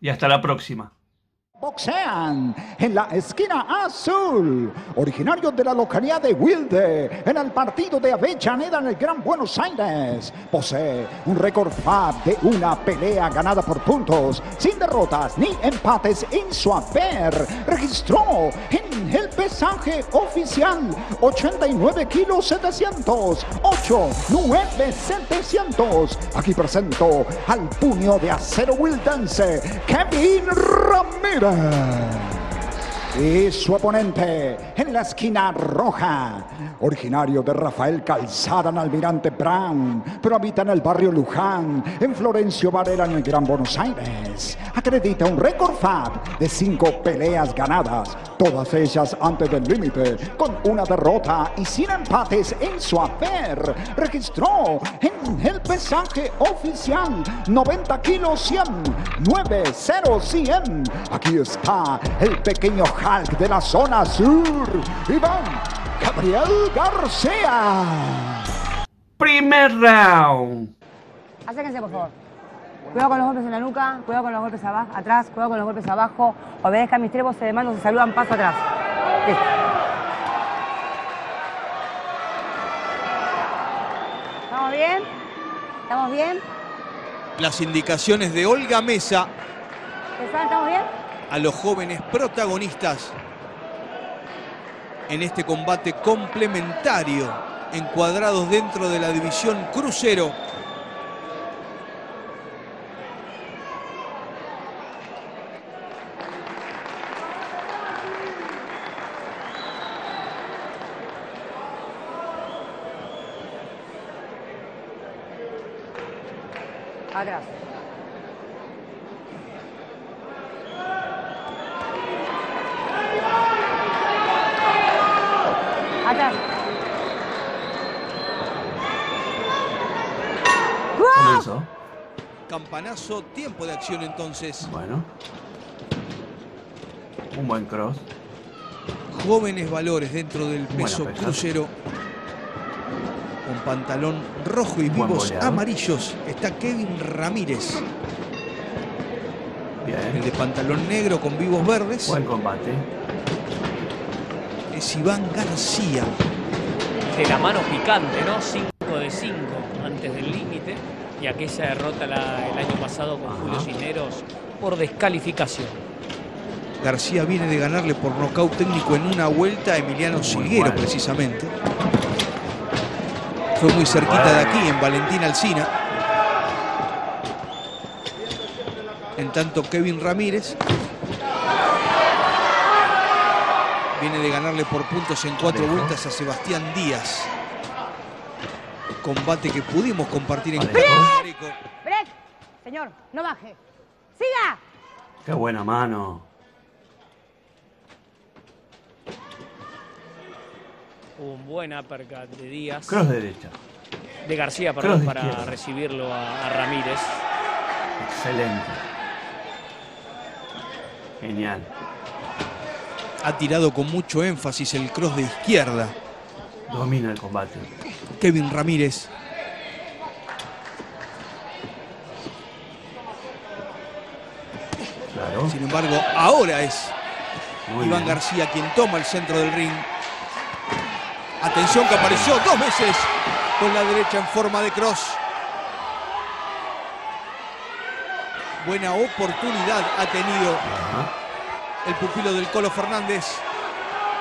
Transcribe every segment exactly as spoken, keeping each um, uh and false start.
Y hasta la próxima. Boxean en la esquina azul, originario de la localidad de Wilde, en el partido de Avellaneda en el Gran Buenos Aires. Posee un récord F A B de una pelea ganada por puntos, sin derrotas ni empates en su haber. Registró en el pesaje oficial ochenta y nueve kilos setecientos, ochenta y nueve setecientos. Aquí presento al puño de acero wildense, Kevin Ramírez. Y su oponente en la esquina roja, originario de Rafael Calzada en Almirante Brown, pero habita en el barrio Luján, en Florencio Varela en el Gran Buenos Aires. Acredita un récord F A B de cinco peleas ganadas, todas ellas antes del límite, con una derrota y sin empates en su haber. Registró en el pesaje oficial noventa kilos cien, nueve cero cien. Aquí está el pequeño Hulk de la zona sur, Iván Gabriel García. Primer round. Acérquense, por favor. Cuidado con los golpes en la nuca, cuidado con los golpes abajo, atrás, cuidado con los golpes abajo. Obedezcan mis trevos, se demandan, se saludan, paso atrás. Listo. ¿Estamos bien? ¿Estamos bien? Las indicaciones de Olga Mesa. ¿Estamos bien? A los jóvenes protagonistas en este combate complementario, encuadrados dentro de la división crucero. Atrás. Atrás. Comenzó. Campanazo, tiempo de acción entonces. Bueno. Un buen cross. Jóvenes valores dentro del peso crucero. Con pantalón rojo y vivos amarillos está Kevin Ramírez. Bien. El de pantalón negro con vivos verdes. Buen combate. Es Iván García. De la mano picante, ¿no? cinco de cinco antes del límite. Y aquella derrota la, el año pasado con Ajá. Julio Cisneros por descalificación. García viene de ganarle por nocaut técnico en una vuelta a Emiliano Silguero, precisamente. Fue muy cerquita de aquí, en Valentín Alsina. En tanto, Kevin Ramírez viene de ganarle por puntos en cuatro vueltas a Sebastián Díaz. Combate que pudimos compartir en Carmen de Areco. ¡Break! Señor, no baje. ¡Siga! ¡Qué buena mano! Hubo un buen uppercut de Díaz. Cross derecha. De García, perdón, para izquierda. Recibirlo a, a Ramírez. Excelente. Genial. Ha tirado con mucho énfasis el cross de izquierda. Domina el combate. Kevin Ramírez. Claro. Sin embargo, ahora es Muy Iván bien. García quien toma el centro del ring. Atención que apareció dos veces con la derecha en forma de cross. Buena oportunidad ha tenido el pupilo del Colo Fernández.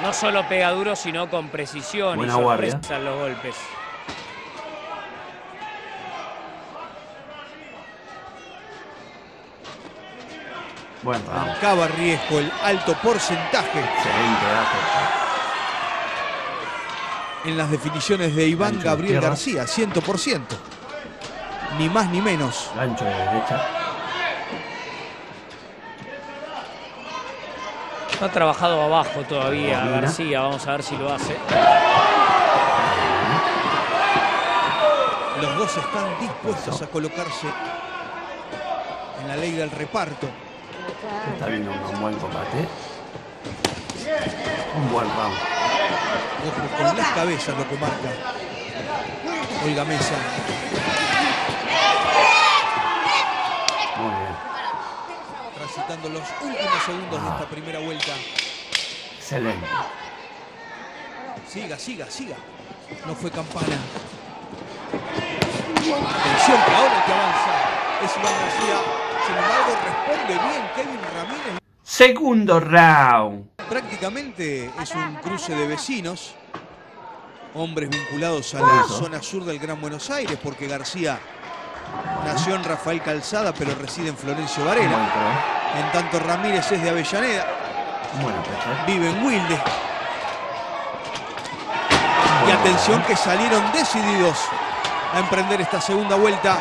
No solo pega duro, sino con precisión. Buena guardia. Y sorpresa los golpes. Bueno, vamos. Acaba riesgo el alto porcentaje. Excelente dato. En las definiciones de Iván Gancho Gabriel de García, cien por ciento. Ni más ni menos. Gancho de derecha. No ha trabajado abajo todavía García. Vamos a ver si lo hace. Los dos están dispuestos a colocarse en la ley del reparto. Está viendo un buen combate. Un buen round. Ojo con las cabezas lo que marca Olga Mesa. Muy bien. Transitando los últimos segundos ah. de esta primera vuelta. Excelente. Siga, siga, siga. No fue campana. Atención que ahora el que avanza es Iván García. Sin embargo, responde bien Kevin Ramírez. Segundo round. Prácticamente es un cruce de vecinos. Hombres vinculados a la zona sur del Gran Buenos Aires, porque García nació en Rafael Calzada, pero reside en Florencio Varela. En tanto, Ramírez es de Avellaneda. Vive en Wilde. Y atención que salieron decididos a emprender esta segunda vuelta.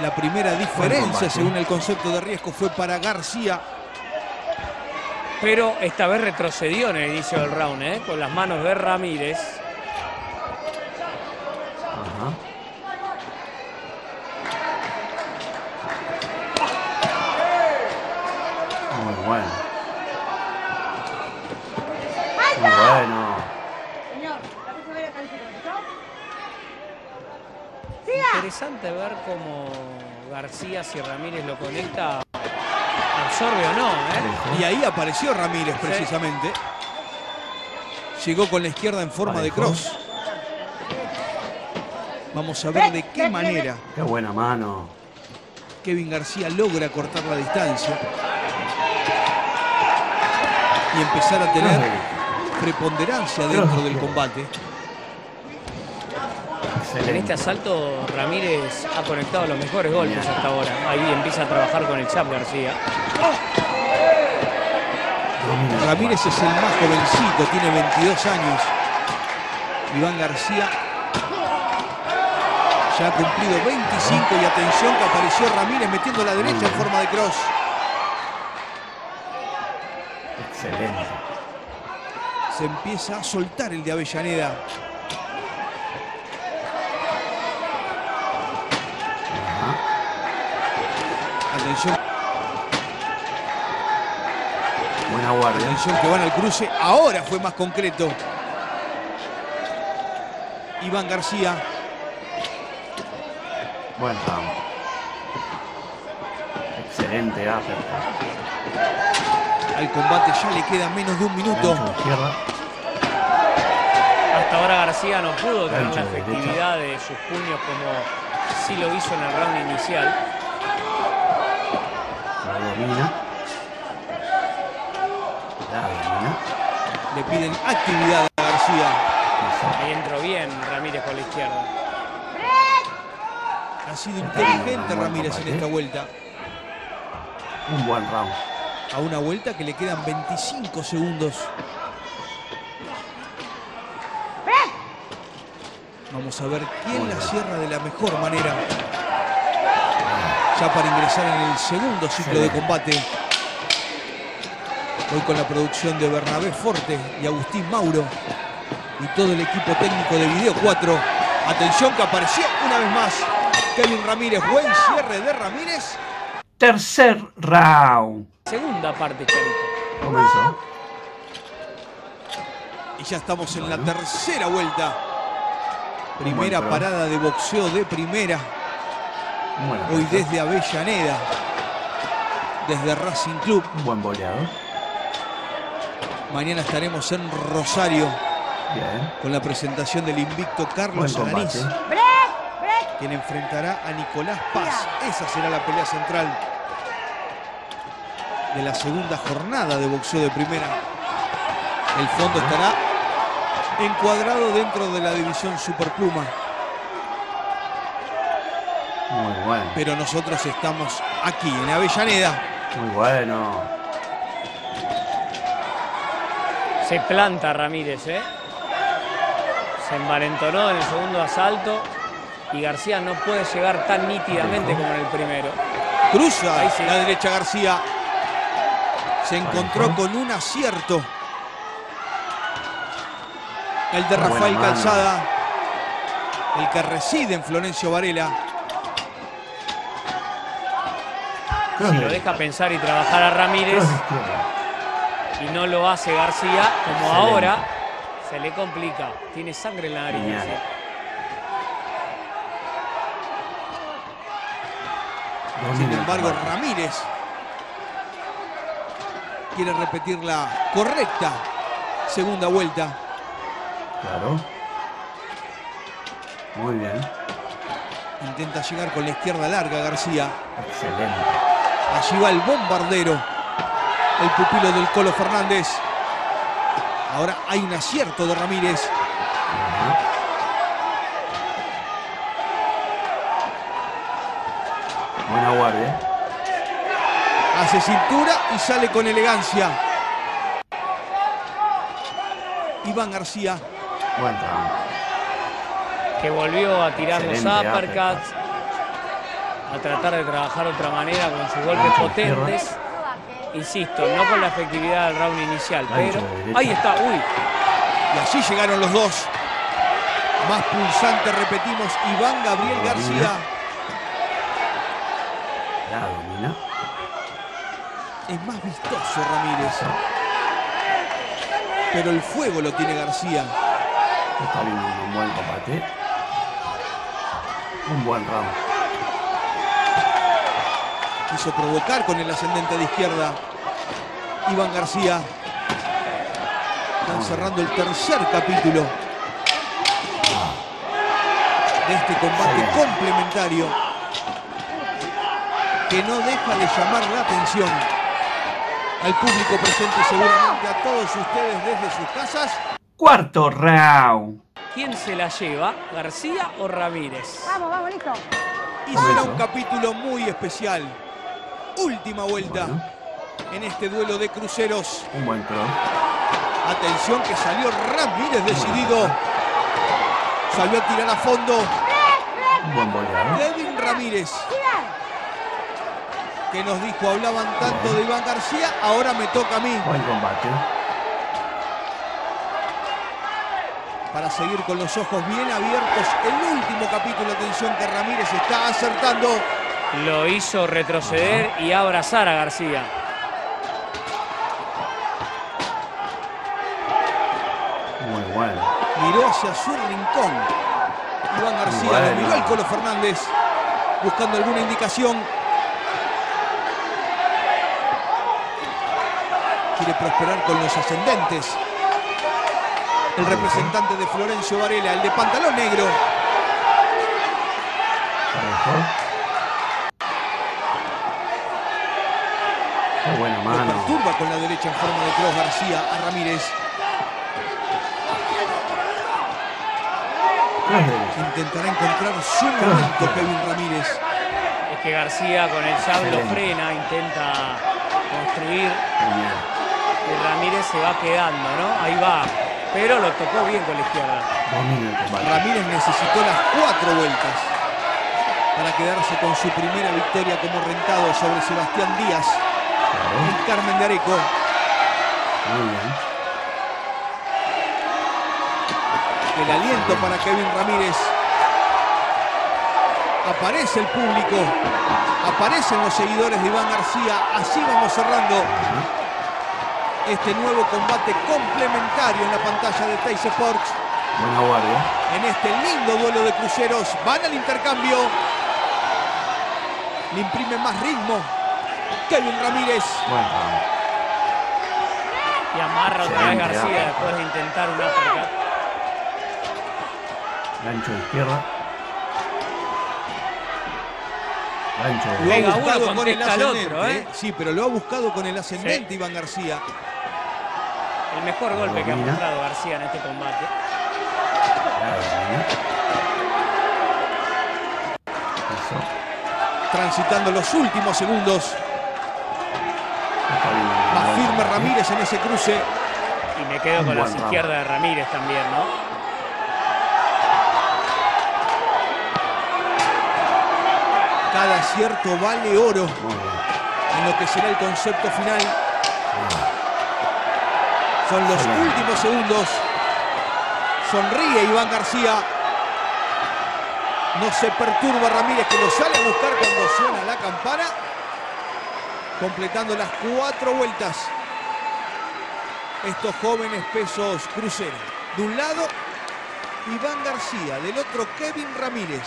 La primera diferencia, según el concepto de riesgo, fue para García. Pero esta vez retrocedió en el inicio del round, ¿eh? Con las manos de Ramírez. Ajá. Muy bueno. Muy bueno. Interesante ver cómo García, si Ramírez lo conecta, absorbe o no, ¿eh? Y ahí apareció Ramírez, precisamente. Sí. Llegó con la izquierda en forma Parejo. de cross. Vamos a ver de qué manera. Qué buena mano. Kevin García logra cortar la distancia y empezar a tener Ay. preponderancia dentro Ay. del combate. En este asalto Ramírez ha conectado los mejores golpes hasta ahora. Ahí empieza a trabajar con el Chap García. ¡Oh! Ramírez es el más jovencito, tiene veintidós años. Iván García ya ha cumplido veinticinco y atención que apareció Ramírez metiendo la derecha en forma de cross. Excelente. Se empieza a soltar el de Avellaneda. Buena guardia. Atención que van al cruce. Ahora fue más concreto Iván García. Buen round. Excelente apertura. Al combate ya le queda menos de un minuto. Hasta ahora García no pudo tener la efectividad de sus puños como sí lo hizo en el round inicial. Domina. La domina. Le piden actividad a García. Ahí entró bien Ramírez con la izquierda. Ha sido inteligente Ramírez en esta vuelta. Un buen round. A una vuelta que le quedan veinticinco segundos. Vamos a ver quién la cierra de la mejor manera. Ya para ingresar en el segundo ciclo de combate. Hoy con la producción de Bernabé Forte y Agustín Mauro y todo el equipo técnico de Video cuatro. Atención que apareció una vez más Kevin Ramírez. Buen cierre de Ramírez. Tercer round. Segunda parte, Charito. Comenzó. Y ya estamos en la tercera vuelta. Primera parada de boxeo de primera. Bueno, hoy desde Avellaneda, desde Racing Club. Un buen boleado. Mañana estaremos en Rosario. Bien. Con la presentación del invicto Carlos Alaniz, quien enfrentará a Nicolás Paz. Esa será la pelea central. de la segunda jornada de boxeo de primera. El fondo estará encuadrado dentro de la división superpluma. Muy bueno. Pero nosotros estamos aquí, en Avellaneda. Muy bueno. Se planta Ramírez, ¿eh? Se envalentonó en el segundo asalto. Y García no puede llegar tan nítidamente como en el primero. Cruza ahí sí. La derecha García. Se encontró con un acierto. El de Rafael Calzada. El que reside en Florencio Varela. Si lo deja pensar y trabajar a Ramírez y no lo hace García, como ahora, se le complica. Tiene sangre en la nariz. Sin embargo, Ramírez quiere repetir la correcta segunda vuelta. Claro. Muy bien. Intenta llegar con la izquierda larga García. Excelente. Allí va el bombardero, el pupilo del Colo Fernández. Ahora hay un acierto de Ramírez. Uh-huh. Buena guardia. Hace cintura y sale con elegancia. Iván García. Buen trabajo. Que volvió a tirar los uppercuts. A tratar de trabajar de otra manera con sus golpes potentes. Insisto, no con la efectividad del round inicial, pero... Ahí está, uy. Y así llegaron los dos. Más pulsante, repetimos, Iván Gabriel García. La domina. Es más vistoso Ramírez. Pero el fuego lo tiene García. Está bien, un buen combate. Un buen round. Quiso provocar con el ascendente de izquierda. Iván García. Están cerrando el tercer capítulo de este combate complementario, que no deja de llamar la atención al público presente, seguramente a todos ustedes desde sus casas. Cuarto round. ¿Quién se la lleva? ¿García o Ramírez? Vamos, vamos, listo. Y será un capítulo muy especial. Última vuelta bueno. en este duelo de cruceros. Un buen tron. Atención que salió Ramírez decidido. Salió a tirar a fondo. Un buen boleado. Kevin Ramírez. Que nos dijo, hablaban tanto de Iván García, ahora me toca a mí. Buen combate. Para seguir con los ojos bien abiertos, el último capítulo, atención que Ramírez está acertando. Lo hizo retroceder y abrazar a García. Muy bueno. Miró hacia su rincón. Iván García bueno. lo miró al Colo Fernández, buscando alguna indicación. Quiere prosperar con los ascendentes. El representante de Florencio Varela, el de pantalón negro. Qué buena mano. Lo perturba con la derecha en forma de cross García a Ramírez. Intentará encontrar su momento Kevin Ramírez. Es que García con el jab lo frena, intenta construir. Ramírez se va quedando, ¿no? Ahí va. Pero lo tocó bien con la izquierda. Vale. Ramírez necesitó las cuatro vueltas para quedarse con su primera victoria como rentado sobre Sebastián Díaz y Carmen de Areco. Muy bien. El aliento para Kevin Ramírez. Aparece el público. Aparecen los seguidores de Iván García. Así vamos cerrando. Ajá. Este nuevo combate complementario en la pantalla de Tyson Forks. Buena guardia. En este lindo duelo de cruceros van al intercambio. Le imprime más ritmo Kevin Ramírez. Bueno. Y amarra otra vez García después de intentar una cerca. Gancho de izquierda. Ancho, lo ha buscado uno con el ascendente. Otro, ¿eh? Sí, pero lo ha buscado con el ascendente, sí. Iván García. El mejor golpe Carolina. que ha mostrado García en este combate. Transitando los últimos segundos. Más firme Ramírez en ese cruce. Y me quedo con las izquierdas de Ramírez también, ¿no? Cada acierto vale oro en lo que será el concepto final. Son los últimos segundos. Sonríe Iván García. No se perturba Ramírez, que lo sale a buscar cuando suena la campana. Completando las cuatro vueltas. Estos jóvenes pesos cruceros. De un lado, Iván García. Del otro, Kevin Ramírez.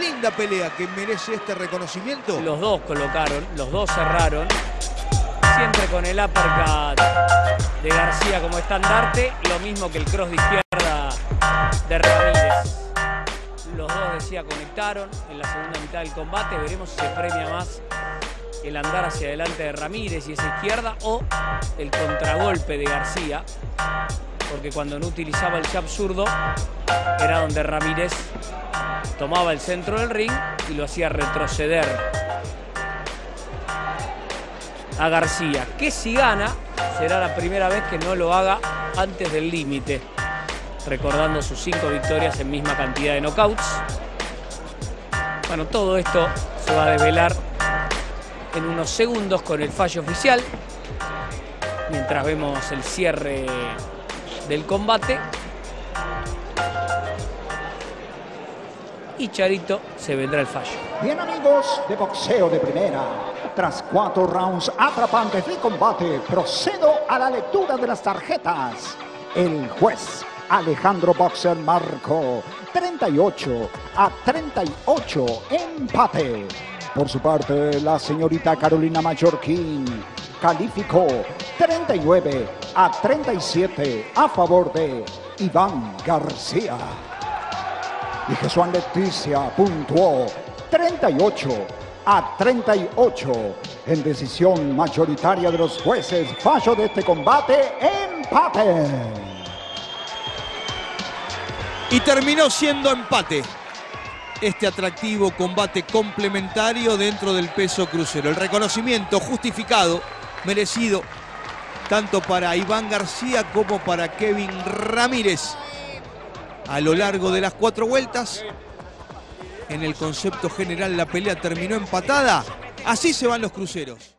Linda pelea que merece este reconocimiento. Los dos colocaron, los dos cerraron. Siempre con el uppercut de García como estandarte. Lo mismo que el cross de izquierda de Ramírez. Los dos, decía, conectaron en la segunda mitad del combate. Veremos si se premia más el andar hacia adelante de Ramírez y esa izquierda o el contragolpe de García. Porque cuando no utilizaba el jab zurdo era donde Ramírez tomaba el centro del ring y lo hacía retroceder a García, que si gana será la primera vez que no lo haga antes del límite, recordando sus cinco victorias en misma cantidad de knockouts. Bueno, todo esto se va a desvelar en unos segundos con el fallo oficial, mientras vemos el cierre del combate. Y Charito se vendrá el fallo. Bien, amigos de Boxeo de Primera, tras cuatro rounds atrapantes de combate, procedo a la lectura de las tarjetas. El juez Alejandro Boxer marcó treinta y ocho a treinta y ocho, empate. Por su parte, la señorita Carolina Mallorquín calificó treinta y nueve a treinta y siete a favor de Iván García. Y Jesús Leticia puntuó treinta y ocho a treinta y ocho. En decisión mayoritaria de los jueces, fallo de este combate, empate. Y terminó siendo empate este atractivo combate complementario dentro del peso crucero. El reconocimiento justificado, merecido, tanto para Iván García como para Kevin Ramírez. A lo largo de las cuatro vueltas, en el concepto general, la pelea terminó empatada. Así se van los cruceros.